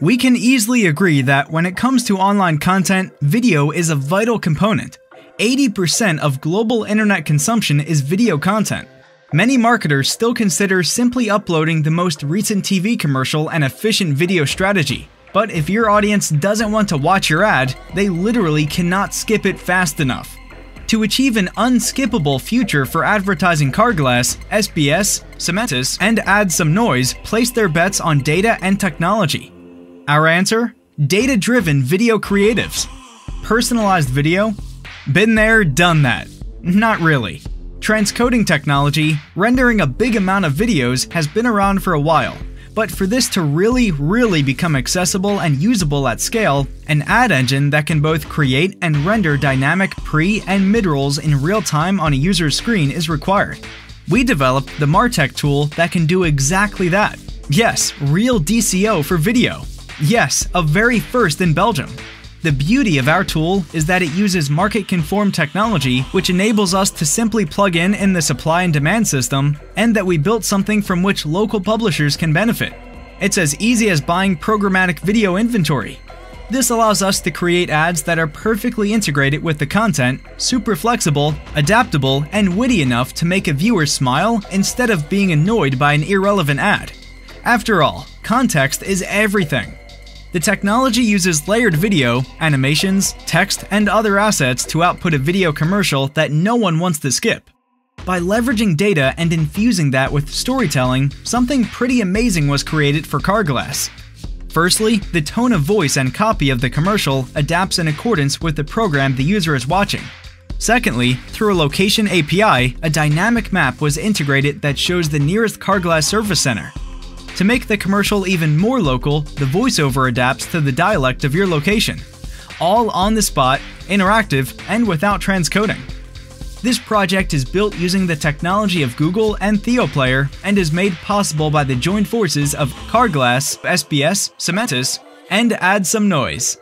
We can easily agree that when it comes to online content, video is a vital component. 80% of global internet consumption is video content. Many marketers still consider simply uploading the most recent TV commercial an efficient video strategy. But if your audience doesn't want to watch your ad, they literally cannot skip it fast enough. To achieve an unskippable future for advertising, Carglass, SBS, Semetis, and Add Some Noise place their bets on data and technology. Our answer? Data-driven video creatives. Personalized video? Been there, done that. Not really. Transcoding technology, rendering a big amount of videos, has been around for a while. But for this to really become accessible and usable at scale, an ad engine that can both create and render dynamic pre- and mid-rolls in real time on a user's screen is required. We developed the MarTech tool that can do exactly that. Yes, real DCO for video. Yes, a very first in Belgium. The beauty of our tool is that it uses market-conform technology, which enables us to simply plug in the supply and demand system, and that we built something from which local publishers can benefit. It's as easy as buying programmatic video inventory. This allows us to create ads that are perfectly integrated with the content, super flexible, adaptable, and witty enough to make a viewer smile instead of being annoyed by an irrelevant ad. After all, context is everything. The technology uses layered video, animations, text, and other assets to output a video commercial that no one wants to skip. By leveraging data and infusing that with storytelling, something pretty amazing was created for Carglass. Firstly, the tone of voice and copy of the commercial adapts in accordance with the program the user is watching. Secondly, through a location API, a dynamic map was integrated that shows the nearest Carglass service center. To make the commercial even more local, the voiceover adapts to the dialect of your location. All on the spot, interactive, and without transcoding. This project is built using the technology of Google and TheoPlayer and is made possible by the joined forces of Carglass, SBS, Semetis, and Add Some Noise.